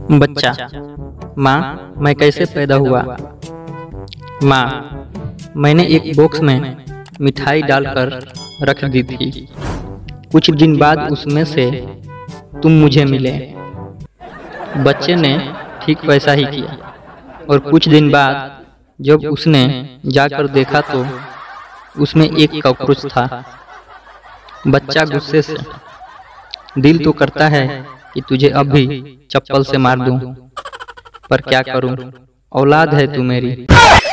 बच्चा, माँ मैं कैसे पैदा हुआ? माँ मैंने एक बॉक्स में मिठाई डालकर रख दी थी। कुछ दिन बाद उसमें से तुम मुझे मिले। बच्चे ने ठीक वैसा ही किया और कुछ दिन बाद जब उसने जाकर देखा तो उसमें एक कॉकरोच था। बच्चा गुस्से से, दिल तो करता है कि तुझे अब भी चप्पल से मार दूं, पर क्या करूं, औलाद है तू मेरी।